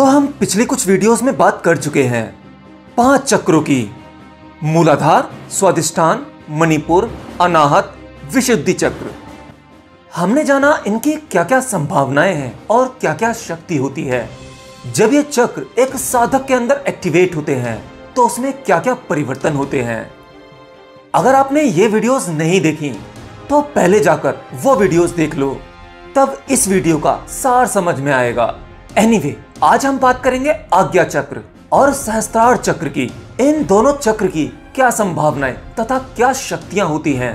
तो हम पिछले कुछ वीडियोस में बात कर चुके हैं 5 चक्रों की, मूलाधार, स्वादिष्ठान, मणिपुर, अनाहत, विशुद्धि चक्र। हमने जाना इनकी क्या क्या संभावनाएं हैं और क्या क्या शक्ति होती है। जब ये चक्र एक साधक के अंदर एक्टिवेट होते हैं तो उसमें क्या क्या परिवर्तन होते हैं। अगर आपने ये वीडियोस नहीं देखी तो पहले जाकर वो वीडियोस देख लो, तब इस वीडियो का सार समझ में आएगा। एनीवे, आज हम बात करेंगे आज्ञा चक्र और सहस्रहार चक्र की। इन दोनों चक्र की क्या संभावनाएं तथा क्या शक्तियां होती हैं।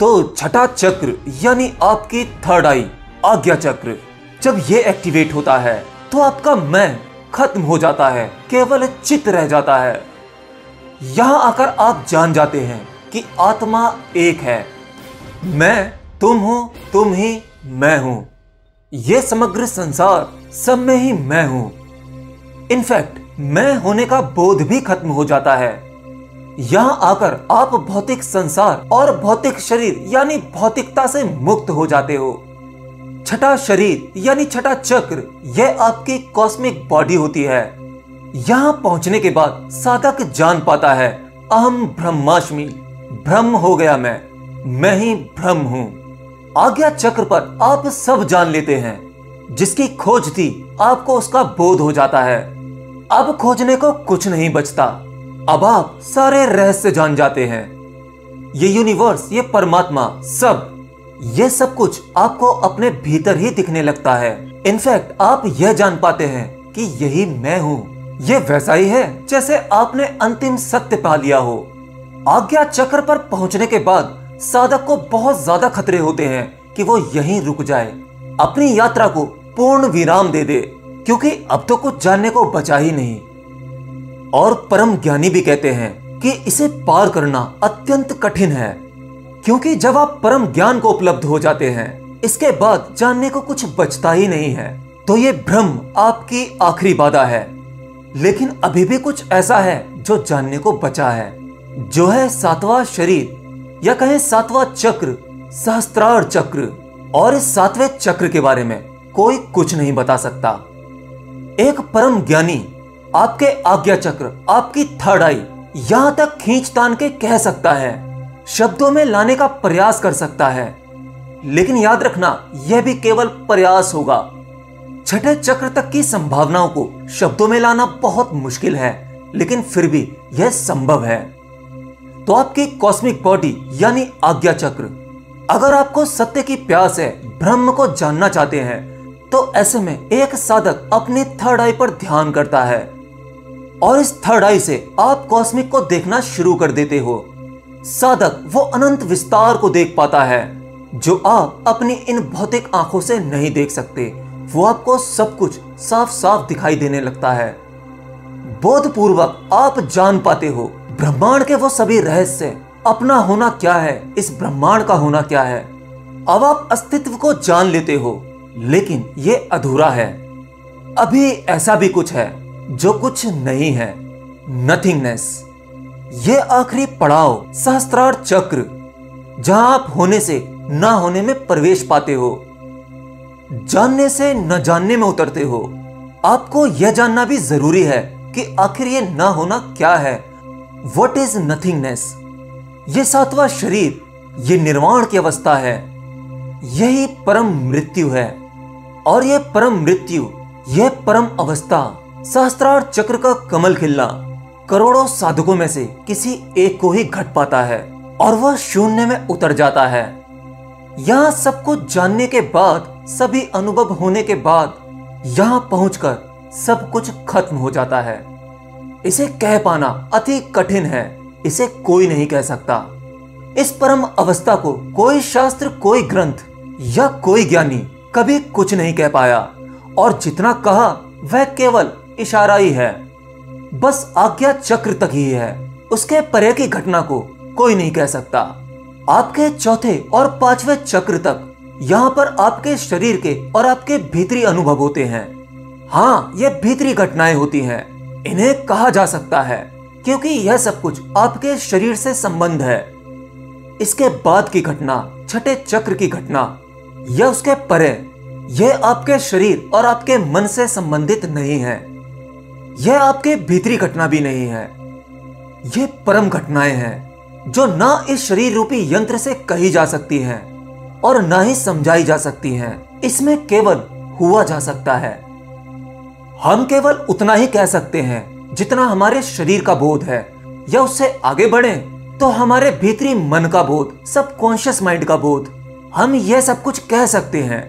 तो छठा चक्र यानी आपकी थर्ड आई, आज्ञा चक्र, जब ये एक्टिवेट होता है तो आपका मैं खत्म हो जाता है, केवल चित्त रह जाता है। यहां आकर आप जान जाते हैं कि आत्मा एक है, मैं तुम हो, तुम ही मैं हूं, ये समग्र संसार सब में ही मैं हूं। इनफैक्ट मैं होने का बोध भी खत्म हो जाता है। यहाँ आकर आप भौतिक संसार और भौतिक शरीर यानी भौतिकता से मुक्त हो जाते हो। छठा शरीर यानी छठा चक्र, यह आपकी कॉस्मिक बॉडी होती है। यहाँ पहुंचने के बाद साधक जान पाता है अहम ब्रह्मास्मि, ब्रह्म हो गया मैं ही ब्रह्म हूँ। आज्ञा चक्र पर आप सब जान लेते हैं, जिसकी खोज थी आपको उसका बोध हो जाता है। अब खोजने को कुछ नहीं बचता, अब आप सारे रहस्य जान जाते हैं। ये यूनिवर्स, ये परमात्मा, ये सब कुछ आपको अपने भीतर ही दिखने लगता है। इनफैक्ट आप यह जान पाते हैं कि यही मैं हूँ, ये वैसा ही है जैसे आपने अंतिम सत्य पा लिया हो। आज्ञा चक्र पर पहुंचने के बाद साधक को बहुत ज्यादा खतरे होते हैं कि वो यहीं रुक जाए, अपनी यात्रा को पूर्ण विराम दे दे, क्योंकि अब तो कुछ जानने को बचा ही नहीं। और परम ज्ञानी भी कहते हैं कि इसे पार करना अत्यंत कठिन है, क्योंकि जब आप परम ज्ञान को उपलब्ध हो जाते हैं, इसके बाद जानने को कुछ बचता ही नहीं है। तो ये भ्रम आपकी आखिरी बाधा है, लेकिन अभी भी कुछ ऐसा है जो जानने को बचा है, जो है सातवां शरीर या कहें सातवां चक्र, सहस्त्रार चक्र। और इस सातवें चक्र के बारे में कोई कुछ नहीं बता सकता। एक परम ज्ञानी आपके आज्ञा चक्र, आपकी थर्ड आई, यहां तक खींचतान के कह सकता है, शब्दों में लाने का प्रयास कर सकता है, लेकिन याद रखना यह भी केवल प्रयास होगा। छठे चक्र तक की संभावनाओं को शब्दों में लाना बहुत मुश्किल है, लेकिन फिर भी यह संभव है। तो आपकी कॉस्मिक बॉडी यानी आज्ञा चक्र, अगर आपको सत्य की प्यास है, ब्रह्म को जानना चाहते हैं, तो ऐसे में एक साधक अपने थर्ड आई पर ध्यान करता है और इस थर्ड आई से आप कॉस्मिक को देखना शुरू कर देते हो। साधक वो अनंत विस्तार को देख पाता है जो आप अपनी इन भौतिक आंखों से नहीं देख सकते। वो आपको सब कुछ साफ साफ दिखाई देने लगता है। बोधपूर्वक आप जान पाते हो ब्रह्मांड के वो सभी रहस्य, अपना होना क्या है, इस ब्रह्मांड का होना क्या है। अब आप अस्तित्व को जान लेते हो, लेकिन ये अधूरा है। अभी ऐसा भी कुछ है जो कुछ नहीं है, नथिंगनेस। ये आखिरी पड़ाव सहस्त्रार चक्र, जहां आप होने से ना होने में प्रवेश पाते हो, जानने से न जानने में उतरते हो। आपको यह जानना भी जरूरी है कि आखिर ये ना होना क्या है, व्हाट इज नथिंगनेस। ये सातवां शरीर, ये निर्वाण की अवस्था है, यही परम मृत्यु है। और यह परम मृत्यु, यह परम अवस्था, सहस्त्रार चक्र का कमल खिलना करोड़ों साधकों में से किसी एक को ही घट पाता है और वह शून्य में उतर जाता है। यहाँ सब कुछ जानने के बाद, सभी अनुभव होने के बाद, यहाँ पहुंचकर सब कुछ खत्म हो जाता है। इसे कह पाना अति कठिन है, इसे कोई नहीं कह सकता। इस परम अवस्था को कोई शास्त्र, कोई ग्रंथ या कोई ज्ञानी कभी कुछ नहीं कह पाया, और जितना कहा वह केवल इशारा ही है। बस आज्ञा चक्र तक ही है, उसके परे की घटना को कोई नहीं कह सकता। आपके चौथे और पांचवें चक्र तक, यहाँ पर आपके शरीर के और आपके भीतरी अनुभव होते हैं। हाँ, ये भीतरी घटनाएं होती हैं, इन्हें कहा जा सकता है, क्योंकि यह सब कुछ आपके शरीर से संबंध है। इसके बाद की घटना, छठे चक्र की घटना या उसके परे, यह आपके शरीर और आपके मन से संबंधित नहीं है। यह आपके भीतरी घटना भी नहीं है, यह परम घटनाएं हैं जो ना इस शरीर रूपी यंत्र से कही जा सकती हैं और ना ही समझाई जा सकती हैं। इसमें केवल हुआ जा सकता है। हम केवल उतना ही कह सकते हैं जितना हमारे शरीर का बोध है, या उससे आगे बढ़े तो हमारे भीतरी मन का बोध, सब कॉन्शियस माइंड का बोध, हम यह सब कुछ कह सकते हैं।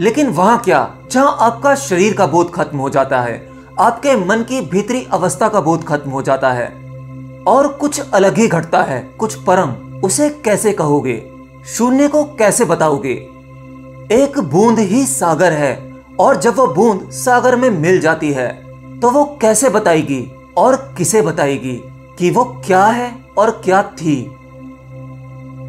लेकिन वहां क्या, जहां आपका शरीर का बोध खत्म हो जाता है, आपके मन की भीतरी अवस्था का बोध खत्म हो जाता है और कुछ अलग ही घटता है, कुछ परम। उसे कैसे कहोगे? शून्य को कैसे बताओगे? एक बूंद ही सागर है और जब वो बूंद सागर में मिल जाती है तो वो कैसे बताएगी और किसे बताएगी कि वो क्या है और क्या थी।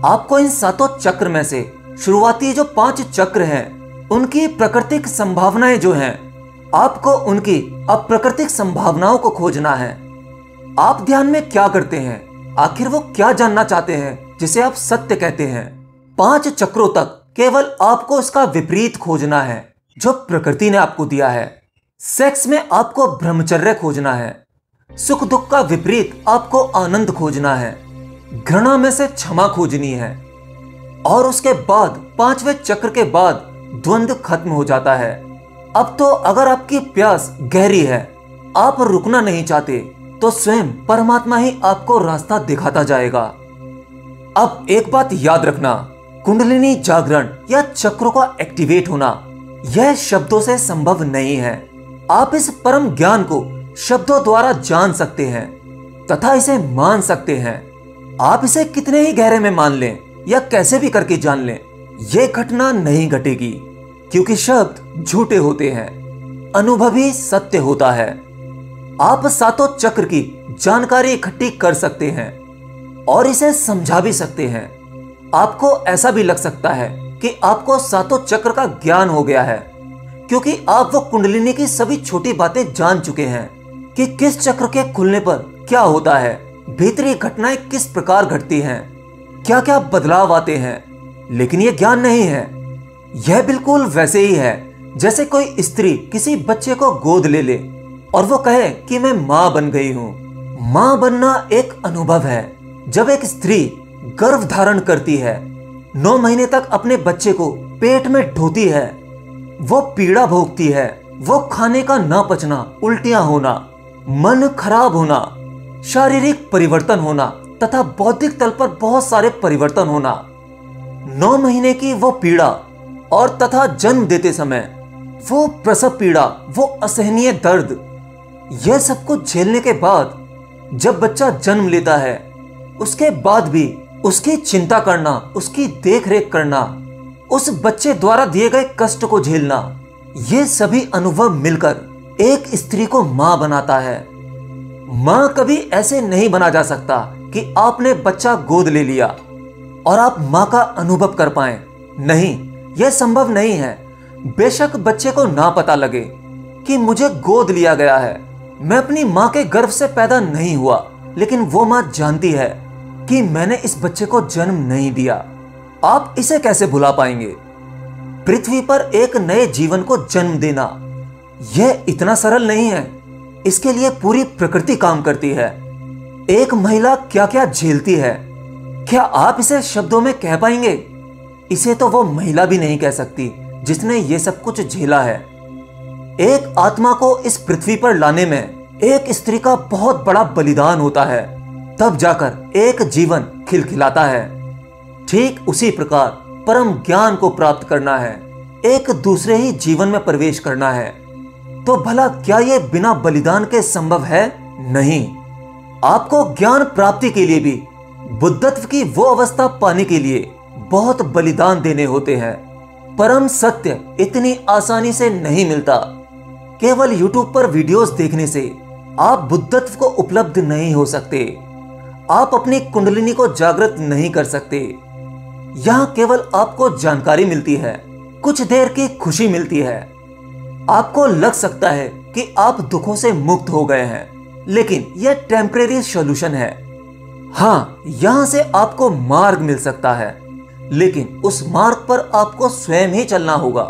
आपको इन सातों चक्र में से शुरुआती जो 5 चक्र हैं, उनकी प्राकृतिक संभावनाएं जो हैं, आपको उनकी अप्राकृतिक संभावनाओं को खोजना है। आप ध्यान में क्या करते हैं? आखिर वो क्या जानना चाहते हैं जिसे आप सत्य कहते हैं? 5 चक्रों तक केवल आपको इसका विपरीत खोजना है जो प्रकृति ने आपको दिया है। सेक्स में आपको ब्रह्मचर्य खोजना है। सुख दुख का विपरीत आपको आनंद खोजना है। घृणा में से क्षमा खोजनी है। और उसके बाद 5वें चक्र के बाद द्वंद्व खत्म हो जाता है। अब तो अगर आपकी प्यास गहरी है, आप रुकना नहीं चाहते, तो स्वयं परमात्मा ही आपको रास्ता दिखाता जाएगा। अब एक बात याद रखना, कुंडलिनी जागरण या चक्रों का एक्टिवेट होना यह शब्दों से संभव नहीं है। आप इस परम ज्ञान को शब्दों द्वारा जान सकते हैं तथा इसे मान सकते हैं। आप इसे कितने ही गहरे में मान लें या कैसे भी करके जान लें, यह घटना नहीं घटेगी, क्योंकि शब्द झूठे होते हैं, अनुभव ही सत्य होता है। आप सातों चक्र की जानकारी इकट्ठी कर सकते हैं और इसे समझा भी सकते हैं। आपको ऐसा भी लग सकता है कि आपको सातों चक्र का ज्ञान हो गया है, क्योंकि आप वो कुंडलिनी की सभी छोटी बातें जान चुके हैं कि किस चक्र के खुलने पर क्या होता है, भीतरी घटनाएं किस प्रकार घटती हैं, क्या क्या बदलाव आते हैं। लेकिन यह ज्ञान नहीं है। यह बिल्कुल वैसे ही है जैसे कोई स्त्री किसी बच्चे को गोद ले ले और वो कहे कि मैं माँ बन गई हूँ। माँ बनना एक अनुभव है। जब एक स्त्री गर्भ धारण करती है, 9 महीने तक अपने बच्चे को पेट में ढोती है, वो पीड़ा भोगती है, वो खाने का ना पचना, उल्टियाँ होना, मन खराब होना, शारीरिक परिवर्तन होना तथा बौद्धिक तल पर बहुत सारे परिवर्तन होना। 9 महीने की वो पीड़ा और तथा जन्म देते समय वो प्रसव पीड़ा, वो असहनीय दर्द, यह सब कुछ झेलने के बाद जब बच्चा जन्म लेता है, उसके बाद भी उसकी चिंता करना, उसकी देखरेख करना, उस बच्चे द्वारा दिए गए कष्ट को झेलना, ये सभी अनुभव मिलकर एक स्त्री को मां बनाता है। मां कभी ऐसे नहीं बना जा सकता कि आपने बच्चा गोद ले लिया और आप मां का अनुभव कर पाए। नहीं, यह संभव नहीं है। बेशक बच्चे को ना पता लगे कि मुझे गोद लिया गया है, मैं अपनी माँ के गर्भ से पैदा नहीं हुआ, लेकिन वो माँ जानती है कि मैंने इस बच्चे को जन्म नहीं दिया। आप इसे कैसे भुला पाएंगे? पृथ्वी पर एक नए जीवन को जन्म देना, यह इतना सरल नहीं है। इसके लिए पूरी प्रकृति काम करती है। एक महिला क्या क्या झेलती है, क्या आप इसे शब्दों में कह पाएंगे? इसे तो वो महिला भी नहीं कह सकती जिसने ये सब कुछ झेला है। एक आत्मा को इस पृथ्वी पर लाने में एक स्त्री का बहुत बड़ा बलिदान होता है, तब जाकर एक जीवन खिलखिलाता है। ठीक उसी प्रकार परम ज्ञान को प्राप्त करना है, एक दूसरे ही जीवन में प्रवेश करना है, तो भला क्या ये बिना बलिदान के संभव है? नहीं। आपको ज्ञान प्राप्ति के लिए भी बुद्धत्व की वो अवस्था पाने के लिए बहुत बलिदान देने होते हैं। परम सत्य इतनी आसानी से नहीं मिलता। केवल YouTube पर वीडियोस देखने से आप बुद्धत्व को उपलब्ध नहीं हो सकते। आप अपनी कुंडलिनी को जागृत नहीं कर सकते। यहाँ केवल आपको जानकारी मिलती है, कुछ देर की खुशी मिलती है। आपको लग सकता है कि आप दुखों से मुक्त हो गए हैं, लेकिन यह टेम्परेरी सॉल्यूशन है। हाँ, यहाँ से आपको मार्ग मिल सकता है, लेकिन उस मार्ग पर आपको स्वयं ही चलना होगा।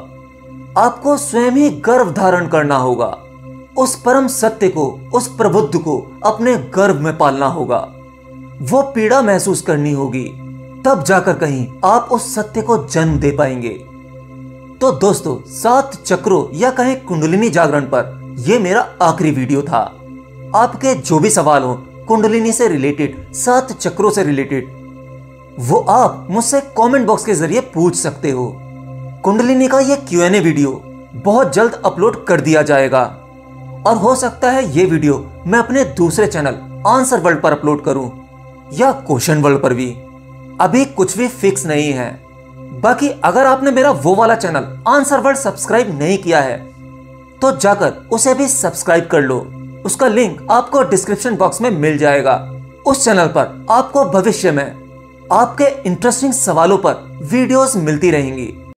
आपको स्वयं ही गर्भ धारण करना होगा। उस परम सत्य को, उस प्रबुद्ध को अपने गर्भ में पालना होगा। वो पीड़ा महसूस करनी होगी, तब जाकर कहीं आप उस सत्य को जन्म दे पाएंगे। तो दोस्तों, 7 चक्रों या कहीं कुंडलिनी जागरण पर यह मेरा आखिरी वीडियो था। आपके जो भी सवाल हो कुंडलिनी से रिलेटेड, 7 चक्रों से रिलेटेड, वो आप मुझसे कमेंट बॉक्स के जरिए पूछ सकते हो। कुंडलिनी का यह Q&A वीडियो बहुत जल्द अपलोड कर दिया जाएगा और हो सकता है ये वीडियो मैं अपने दूसरे चैनल आंसर वर्ल्ड पर अपलोड करूं या क्वेश्चन वर्ल्ड पर भी। अभी कुछ भी फिक्स नहीं है। बाकी अगर आपने मेरा वो वाला चैनल आंसर वर्ल्ड सब्सक्राइब नहीं किया है तो जाकर उसे भी सब्सक्राइब कर लो। उसका लिंक आपको डिस्क्रिप्शन बॉक्स में मिल जाएगा। उस चैनल पर आपको भविष्य में आपके इंटरेस्टिंग सवालों पर वीडियोस मिलती रहेंगी।